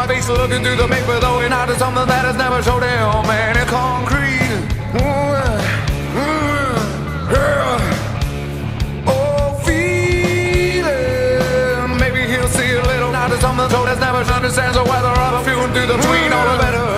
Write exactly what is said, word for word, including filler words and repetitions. my face, looking through the paper, though and out of something that has never showed him. And it's concrete. Oh, feeling. Maybe he'll see a little out of something, so that's never understands the weather. I'm feeling through the tween all the better.